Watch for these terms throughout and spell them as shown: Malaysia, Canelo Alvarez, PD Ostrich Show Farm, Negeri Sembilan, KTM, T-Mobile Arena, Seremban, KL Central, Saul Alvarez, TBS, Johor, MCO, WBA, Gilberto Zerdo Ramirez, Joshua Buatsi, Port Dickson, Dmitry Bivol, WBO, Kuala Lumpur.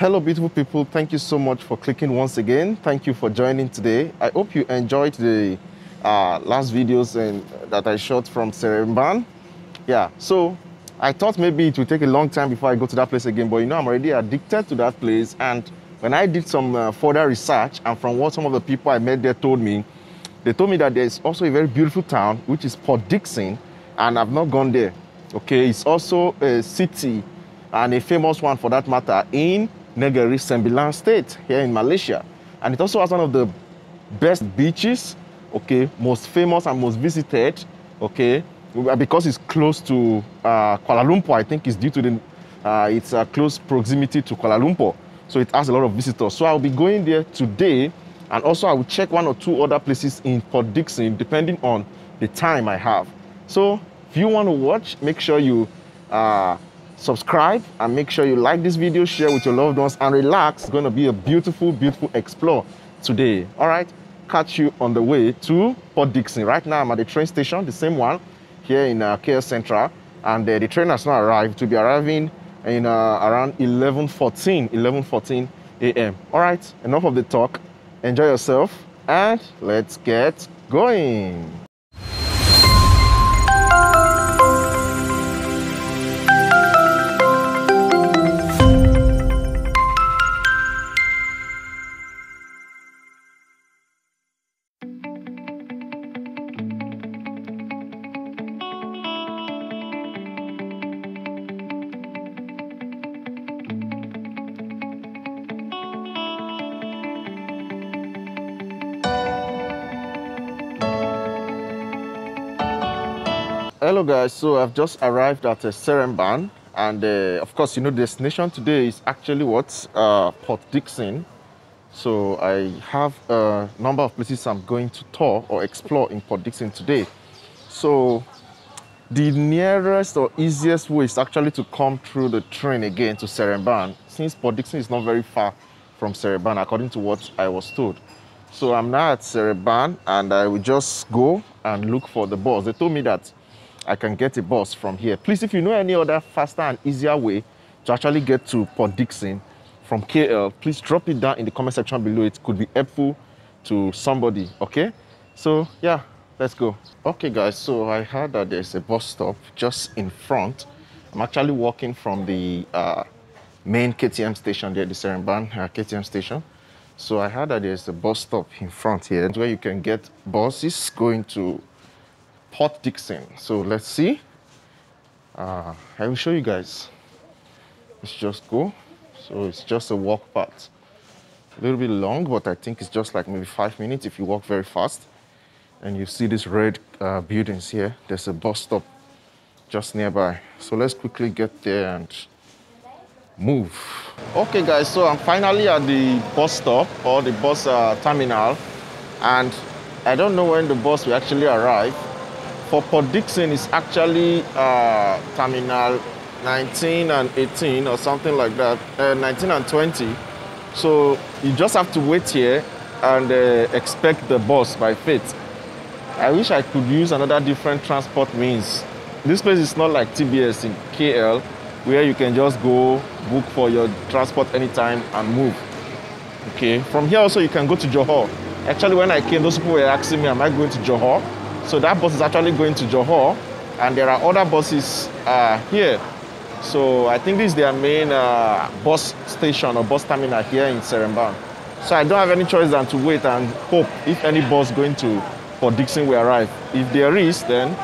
Hello, beautiful people. Thank you so much for clicking once again. Thank you for joining today. I hope you enjoyed the last videos that I shot from Seremban. Yeah, so I thought maybe it would take a long time before I go to that place again, but you know, I'm already addicted to that place. And when I did some further research, and from what some of the people I met there told me, they told me that there's also a very beautiful town, which is Port Dickson, and I've not gone there. Okay, it's also a city, and a famous one for that matter, in Negeri Sembilan state here in Malaysia, and it also has one of the best beaches, okay, most famous and most visited, okay, because it's close to Kuala Lumpur. I think it's due to the its close proximity to Kuala Lumpur, so it has a lot of visitors. So I'll be going there today, and also I will check one or two other places in Port Dickson depending on the time I have. So if you want to watch, make sure you subscribe and make sure you like this video, share with your loved ones, and relax. It's going to be a beautiful, beautiful explore today. All right, catch you on the way to Port Dickson. Right now, I'm at the train station, the same one here in KL Central, and the train has not arrived. It will be arriving in around 11:14 a.m. All right, enough of the talk. Enjoy yourself, and let's get going. Hello guys, so I've just arrived at Seremban, and of course, you know, the destination today is actually what? Port Dickson. So I have a number of places I'm going to tour or explore in Port Dickson today. So the nearest or easiest way is actually to come through the train again to Seremban, since Port Dickson is not very far from Seremban according to what I was told. So I'm now at Seremban, and I will just go and look for the bus. They told me that I can get a bus from here. Please, if you know any other faster and easier way to actually get to Port Dickson from KL, please drop it down in the comment section below. It could be helpful to somebody, okay? So yeah, let's go. Okay guys, so I heard that there's a bus stop just in front. I'm actually walking from the main KTM station there, the Seremban KTM station. So I heard that there's a bus stop in front here where you can get buses going to Port Dickson. So let's see. I will show you guys. Let's just go. So it's just a walk path. A little bit long, but I think it's just like maybe 5 minutes if you walk very fast. And you see these red buildings here. There's a bus stop just nearby. So let's quickly get there and move. Okay guys, so I'm finally at the bus stop or the bus terminal. And I don't know when the bus will actually arrive. For Port Dickson, it's actually terminal 19 and 18 or something like that, 19 and 20. So you just have to wait here and expect the bus by faith. I wish I could use another different transport means. This place is not like TBS in KL, where you can just go book for your transport anytime and move. Okay. From here also, you can go to Johor. Actually, when I came, those people were asking me, am I going to Johor? So that bus is actually going to Johor, and there are other buses here. So I think this is their main bus station or bus terminal here in Seremban. So I don't have any choice than to wait and hope if any bus going to Port Dickson will arrive. If there is, then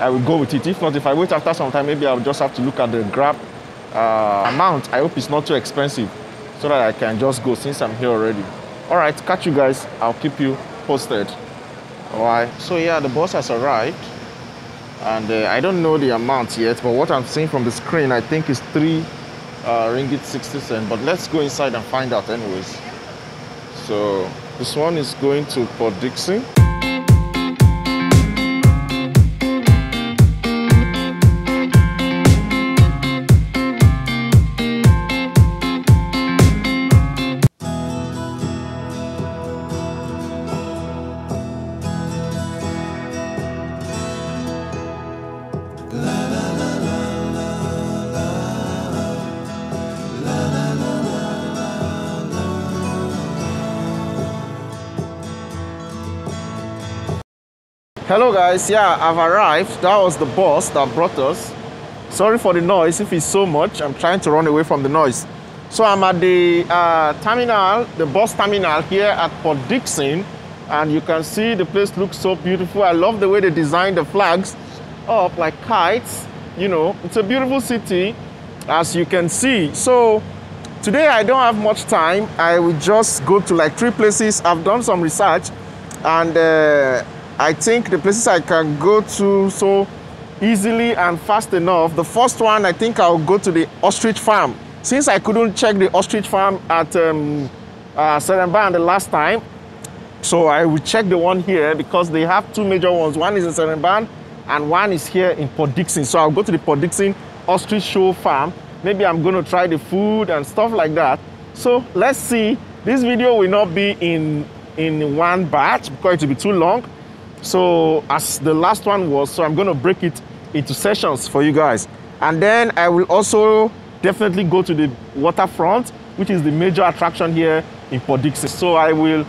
I will go with it. If not, if I wait after some time, maybe I'll just have to look at the Grab amount. I hope it's not too expensive so that I can just go since I'm here already. All right, catch you guys. I'll keep you posted. All right, so yeah, the bus has arrived, and I don't know the amount yet, but what I'm seeing from the screen, I think is 3 ringgit 60 cents, but let's go inside and find out anyways. So this one is going to Port Dickson. Hello guys, yeah, I've arrived. That was the bus that brought us. Sorry for the noise if it's so much. I'm trying to run away from the noise. So I'm at the terminal, the bus terminal here at Port Dickson, and you can see the place looks so beautiful. I love the way they designed the flags up like kites. You know, it's a beautiful city, as you can see. So today I don't have much time. I will just go to like 3 places. I've done some research, and I think the places I can go to so easily and fast enough. The first one, I think I'll go to the ostrich farm. Since I couldn't check the ostrich farm at Seremban the last time, so I will check the one here because they have 2 major ones. One is in Seremban and one is here in Port Dickson. So I'll go to the Port Dickson Ostrich Show Farm. Maybe I'm going to try the food and stuff like that. So let's see. This video will not be in one batch because it will be too long. So as the last one was, so I'm going to break it into sessions for you guys. And then I will also definitely go to the waterfront, which is the major attraction here in Port Dickson. So I will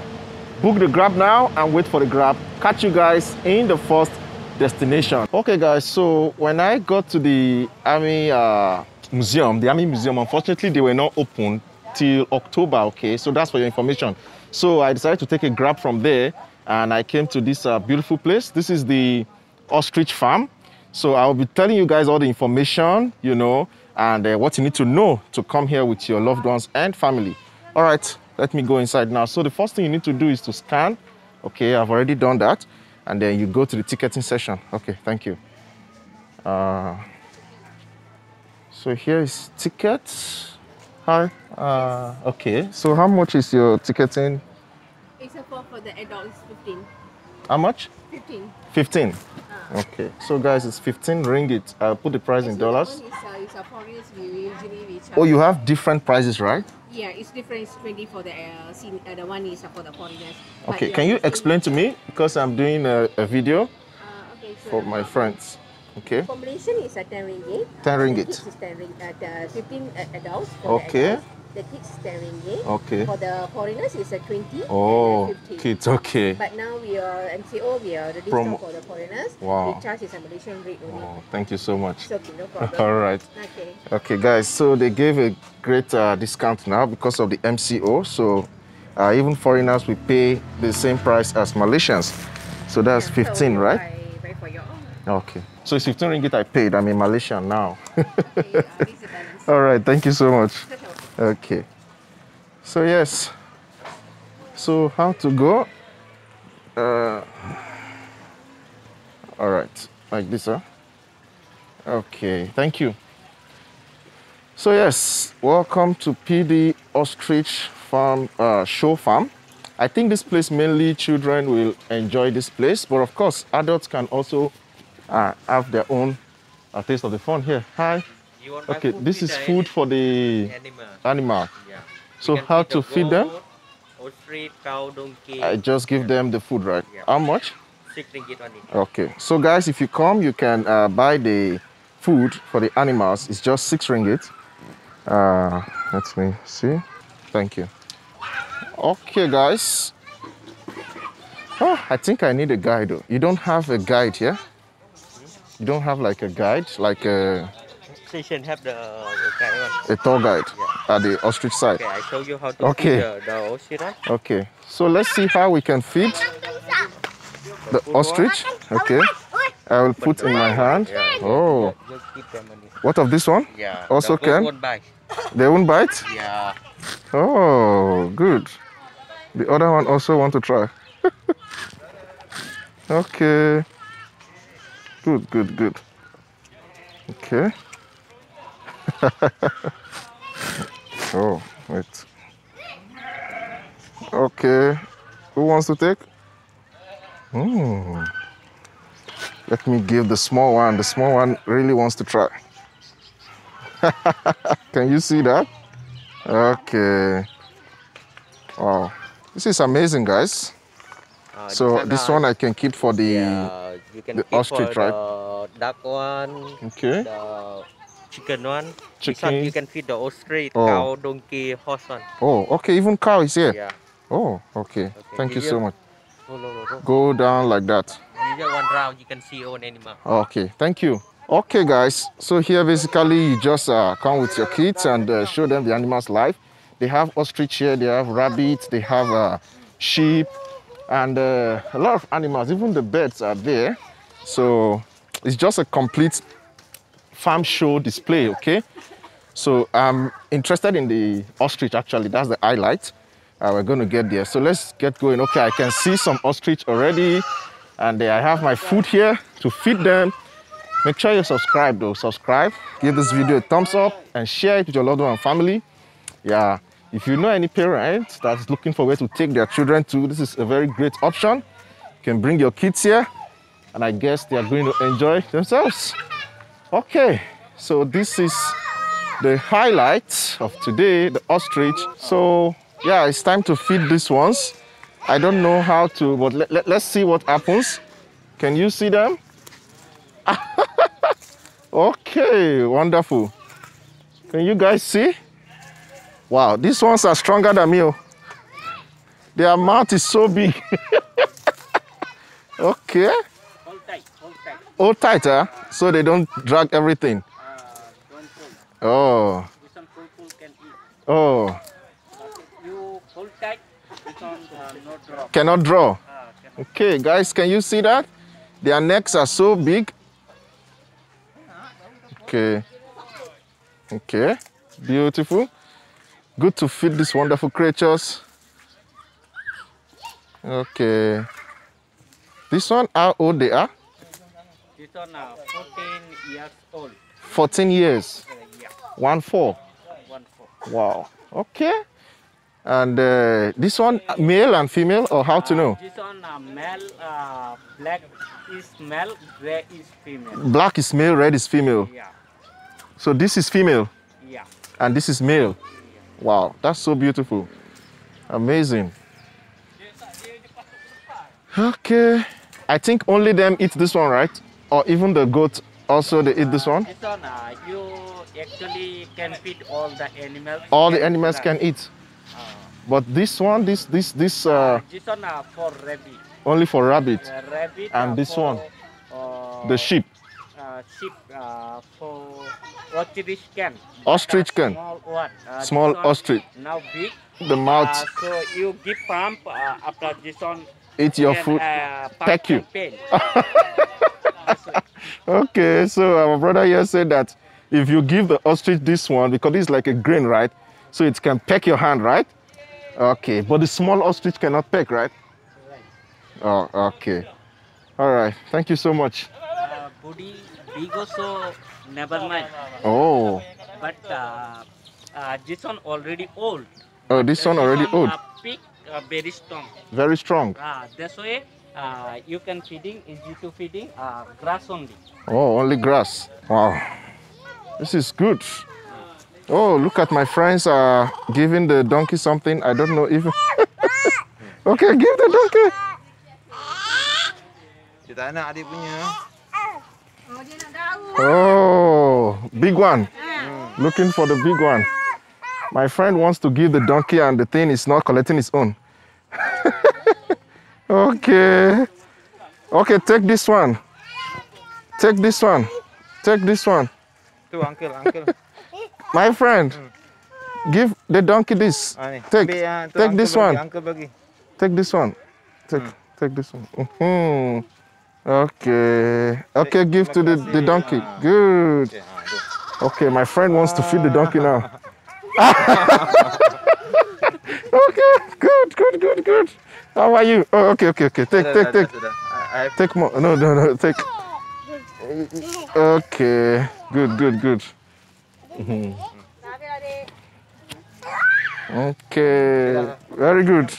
book the Grab now and wait for the Grab. Catch you guys in the first destination. Okay guys, so when I got to the Army Museum, unfortunately they were not open till October, okay? So that's for your information. So I decided to take a Grab from there and I came to this beautiful place. This is the ostrich farm. So I'll be telling you guys all the information, you know, and what you need to know to come here with your loved ones and family. All right, let me go inside now. So the first thing you need to do is to scan. Okay, I've already done that. And then you go to the ticketing session. Okay, thank you. So here is tickets. Hi. Yes. Okay, so how much is your ticketing? Except for the adults, 15. How much? 15. 15. Okay, so guys, it's 15 ringgit. I'll put the price in dollars. Oh, you have different prices, right? Yeah, it's different. It's 20 for the one is for the foreigners. Okay, can you explain to me? Because I'm doing a video for my friends. Okay. Combination is 10 ringgit. 10 ringgit. Is 10 ringgit. 15 adults. Okay. The kids is 10 ringgit. Okay. For the foreigners, it's 20. Oh, and 50. Kids, okay. But now we are MCO, we are ready for the foreigners. Wow. The charge is a Malaysian rate only. Wow. Thank you so much. It's okay, no problem. All right. Okay. Okay, guys, so they gave a great discount now because of the MCO. So even foreigners, we pay the same price as Malaysians. So that's 15, so right? Buy for your own. Okay. So it's 15 ringgit I paid. I'm in Malaysia now. Okay, it's a balance. All right. Thank you so much. Okay, so yes, so how to go? All right, like this, huh? Okay, thank you. So yes, welcome to PD Ostrich Farm Show Farm. I think this place mainly children will enjoy this place, but of course adults can also have their own taste of the fun here. Hi. Okay, this is food for the animal. Yeah. So how to feed them? I just give them the food, right? Yeah. How much? 6 ringgit only. Okay, so guys, if you come, you can buy the food for the animals. It's just 6 ringgit. Let me see. Thank you. Okay, guys. Oh, I think I need a guide. Though. You don't have a guide here? You don't have like a guide, like a... Have the guide on. A tour guide, yeah. At the ostrich side. Okay, I show you how to feed the ostrich. Okay, so let's see how we can feed the ostrich. Okay, I will put in my hand. Yeah. Oh, what of this one? Yeah, also can. Won't bite. They won't bite. Yeah. Oh, good. The other one also want to try. Okay. Good, good, good. Okay. Oh, wait. Okay, who wants to take? Let me give the small one. The small one really wants to try. Can you see that? Okay. Wow, this is amazing, guys. So this one I can keep for the, you can the keep ostrich, right? Duck one. Okay. Chicken one. Chicken. You can feed the ostrich, cow, donkey, horse one. Oh, okay. Even cow is here. Yeah. Oh, okay. Thank you so much. No, no, no, no. Go down like that. you get one round, you can see your own animal. Okay, thank you. Okay guys, so here basically you just come with your kids and show them the animals live. They have ostrich here, they have rabbits, they have sheep, and a lot of animals, even the birds are there. So it's just a complete farm show display, okay? So I'm interested in the ostrich actually, that's the highlight. We're going to get there, so let's get going. Okay, I can see some ostrich already, and I have my food here to feed them. Make sure you subscribe though, subscribe, give this video a thumbs up and share it with your loved one and family. Yeah, if you know any parents that's looking for where to take their children to, this is a very great option. You can bring your kids here and I guess they are going to enjoy themselves. Okay, so this is the highlight of today, the ostrich. So yeah, it's time to feed these ones. I don't know how to, but let's see what happens. Can you see them? Okay, wonderful. Can you guys see? Wow, these ones are stronger than me. Their mouth is so big. Okay. Hold tight, hold tight. Hold tight, huh? So they don't drag everything. Don't pull. Oh. This one pull can eat. Oh. But you hold tight, this one not draw. Cannot draw. Cannot. Okay, guys, can you see that? Their necks are so big. Okay. Okay. Beautiful. Good to feed these wonderful creatures. Okay. This one, how old they are? This one are 14 years old. 14 years? Yeah. 1-4? 1-4. Wow. Okay. And this one, male and female, or how to know? This one, male, black is male, red is female. Black is male, red is female. Yeah. So this is female? Yeah. And this is male? Wow, that's so beautiful. Amazing. Okay. I think only them eat this one, right? Or even the goat also, they eat this one? This one, you actually can feed all the animals. All the animals can eat. But this one, this one for rabbit. Only for rabbit. Rabbit and this one, the sheep. Sheep for ostrich can. Ostrich can. Small one. Small ostrich. Now big. The mouth. So you give pump after this one. Eat your food. Pack you. Okay, so our brother here said that if you give the ostrich this one, because it's like a grain, right? So it can peck your hand, right? Okay, but the small ostrich cannot peck, right? Right. Oh, okay. All right, thank you so much. Body big also, never mind. Oh. But this one already old. Oh, this one already old. Big, very strong. Very strong. That's why you can feeding, easy to feeding, grass only. Oh, only grass. Wow. This is good. Oh, look at my friends are giving the donkey something. I don't know if... Okay, give the donkey. Oh, big one. Looking for the big one. My friend wants to give the donkey and the thing is not collecting its own. Okay. Okay, take this one. Take this one. Take this one. Uncle. My friend, give the donkey this. Take this one. Take this one. Take this one. Okay. Okay, give to the donkey. Good. Okay, my friend wants to feed the donkey now. Okay, good. How are you? Oh, okay. Take. Take more. No, take. Okay, good. Okay, very good.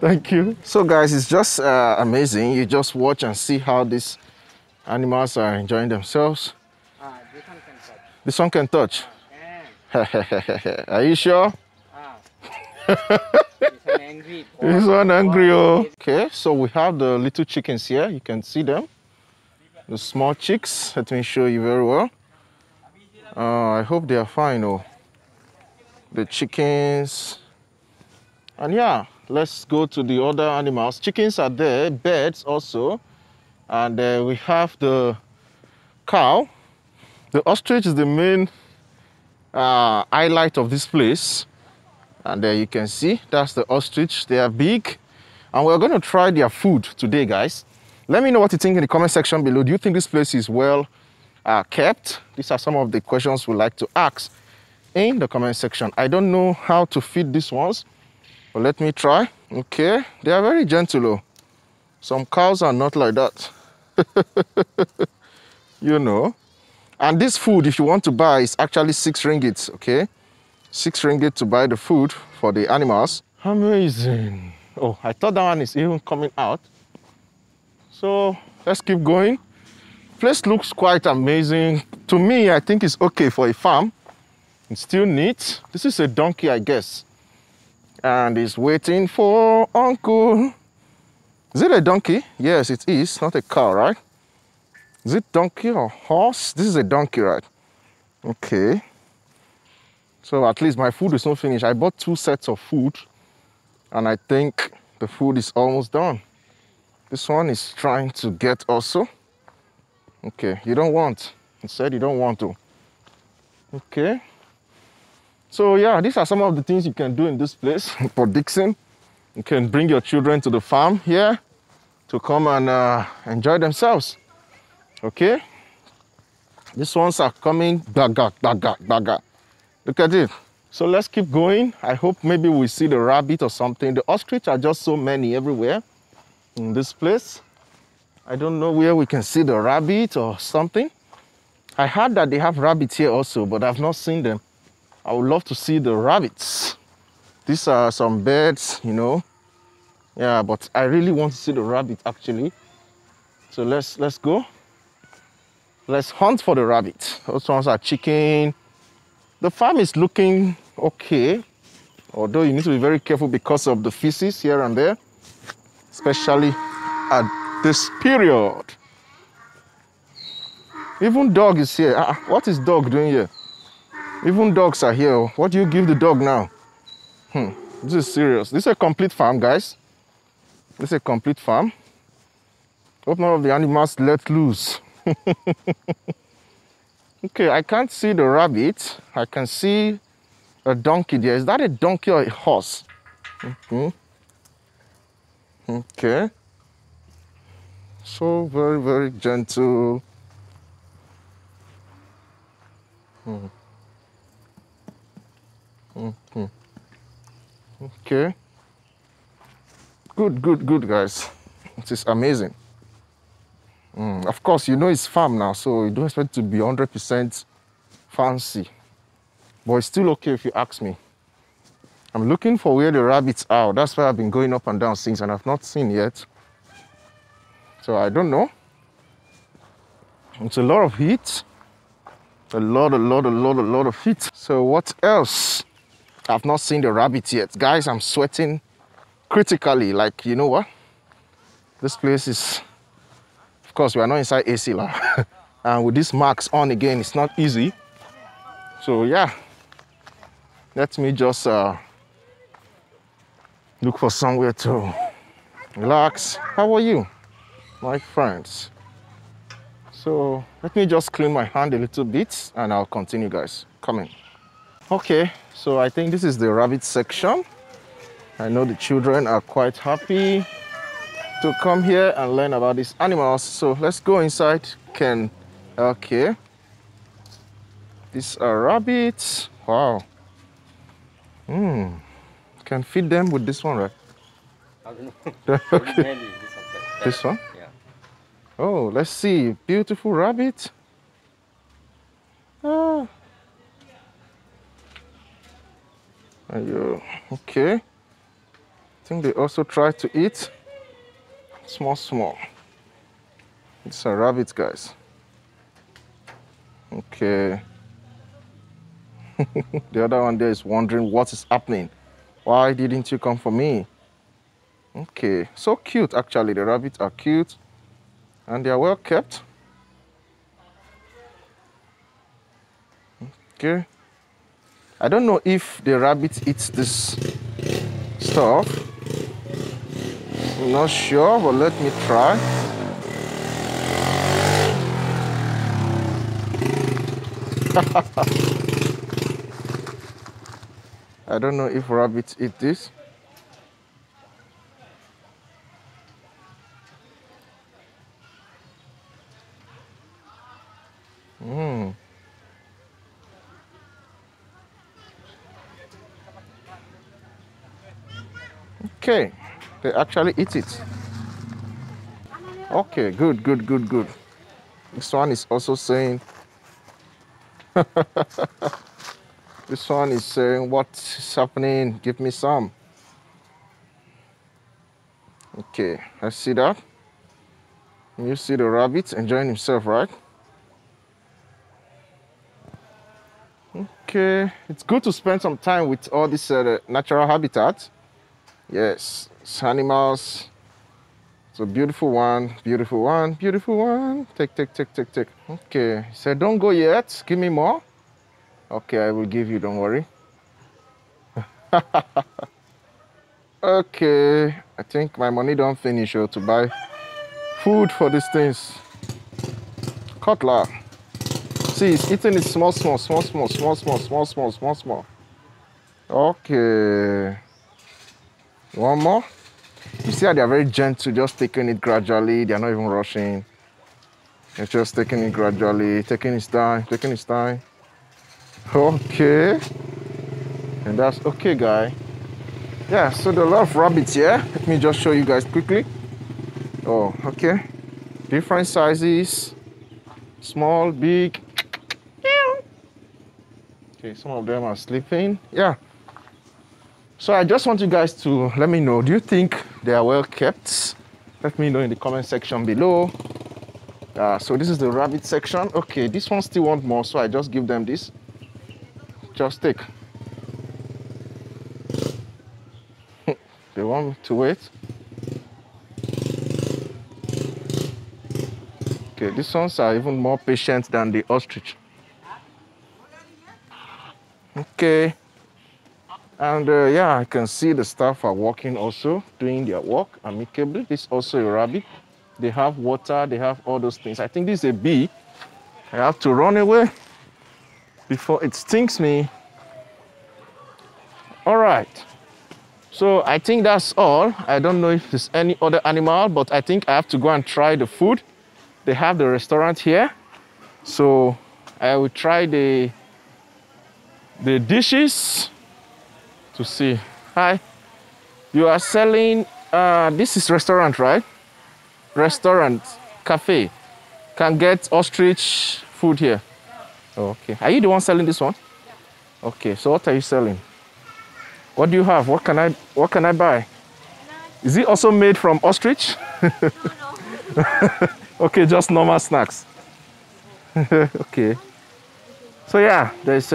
Thank you. So guys, it's just amazing. You just watch and see how these animals are enjoying themselves. This one can touch. Are you sure? This one angry. Okay, so we have the little chickens here. You can see them. The small chicks. Let me show you very well. I hope they are fine, the chickens. And yeah, let's go to the other animals. Chickens are there, birds also. And we have the cow. The ostrich is the main highlight of this place. And there you can see, that's the ostrich. They are big. And we're going to try their food today, guys. Let me know what you think in the comment section below. Do you think this place is well kept? These are some of the questions we like to ask in the comment section. I don't know how to feed these ones, but let me try. Okay, they are very gentle though. Some cows are not like that. You know. And this food, if you want to buy, is actually 6 ringgit, okay? 6 ringgit to buy the food for the animals. Amazing. Oh, I thought that one is even coming out. So let's keep going. Place looks quite amazing. To me, I think it's okay for a farm. It's still neat. This is a donkey, I guess. And it's waiting for Uncle. Is it a donkey? Yes, it is. Not a cow, right? Is it donkey or horse? This is a donkey, right? Okay. So at least my food is not finished. I bought 2 sets of food, and I think the food is almost done. This one is trying to get also. Okay, you don't want. It said you don't want to. Okay. So yeah, these are some of the things you can do in this place, Port Dickson. You can bring your children to the farm here to come and enjoy themselves. Okay, these ones are coming. Daga, daga, daga. Look at it. So let's keep going. I hope maybe we see the rabbit or something. The ostrich are just so many everywhere in this place. I don't know where we can see the rabbit or something. I heard that they have rabbits here also, but I've not seen them. I would love to see the rabbits. These are some birds, you know. Yeah, but I really want to see the rabbit actually. So let's go. Let's hunt for the rabbit. Those ones are chicken. The farm is looking okay, although you need to be very careful because of the feces here and there, especially at this period. Even dog is here. What is dog doing here? Even dogs are here. What do you give the dog now? This is serious. This is a complete farm, guys. This is a complete farm. Hope none of the animals let loose. Okay, I can't see the rabbit. I can see a donkey there. Is that a donkey or a horse? Okay. So very, very gentle. Okay. Good, guys. It is amazing. Of course, you know it's farm now, so you don't expect it to be 100% fancy. But it's still okay if you ask me. I'm looking for where the rabbits are. That's why I've been going up and down since, and I've not seen yet. So I don't know. It's a lot of heat. A lot of heat. So what else? I've not seen the rabbits yet. Guys, I'm sweating critically. Like, you know what? This place is... Because we are not inside AC lab. And with these marks on again, it's not easy. So yeah, let me just look for somewhere to relax. How are you, my friends? So let me just clean my hand a little bit and I'll continue, guys. Come in. Okay, so I think this is the rabbit section. I know the children are quite happy to come here and learn about these animals. So let's go inside. Okay. These are rabbits. Wow. Can feed them with this one, right? I don't know. Okay. This one? Yeah. Oh, let's see. Beautiful rabbit. Ah. Okay. I think they also try to eat. Small. It's a rabbit, guys. Okay. The other one there is wondering what is happening. Why didn't you come for me? Okay. So cute, actually. The rabbits are cute. And they are well kept. Okay. I don't know if the rabbit eats this stuff. Not sure, but let me try. I don't know if rabbits eat this. Okay, they actually eat it. Okay, good, good, good, good. This one is also saying, this one is saying, what's happening? Give me some. Okay, I see that. You see the rabbit enjoying himself, right? Okay, it's good to spend some time with all these natural habitats. Yes, it's animals. It's a beautiful one, beautiful one, beautiful one. Take, take, take, take, take. Okay, he said, don't go yet. Give me more. Okay, I will give you, don't worry. Okay, I think my money don't finish to buy food for these things. Cutler. See, it's eating it small, small, small, small, small, small, small, small, small, small. Okay. One more. You see how they are very gentle, just taking it gradually. They are not even rushing. They're just taking it gradually, taking its time, taking its time. Okay. And that's okay, guy. Yeah, so there are a lot of rabbits here. Let me just show you guys quickly. Oh, okay. Different sizes. Small, big. Okay, some of them are sleeping. Yeah. So I just want you guys to let me know, do you think they are well kept? Let me know in the comment section below. So this is the rabbit section. Okay, this one still want more, so I just give them this. Just take. They want me to wait. Okay, these ones are even more patient than the ostrich. Okay. And yeah, I can see the staff are working also, doing their work amicably. This is also a rabbit. They have water, they have all those things. I think this is a bee. I have to run away before it stings me. All right. So I think that's all. I don't know if there's any other animal, but I think I have to go and try the food. They have the restaurant here. So I will try the dishes. To see. Hi, you are selling, this is restaurant, right? Restaurant, cafe. Can get ostrich food here. Oh, okay. Are you the one selling this one? Yeah. Okay, so what are you selling? What do you have? What can I buy? Is it also made from ostrich? No. Okay, just normal snacks. Okay. So yeah, there's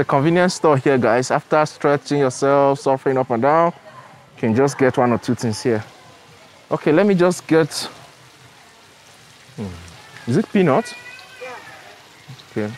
a convenience store here, guys. After stretching yourself, surfing up and down, you can just get one or two things here. Okay, let me just get... Is it peanut? Yeah. Okay.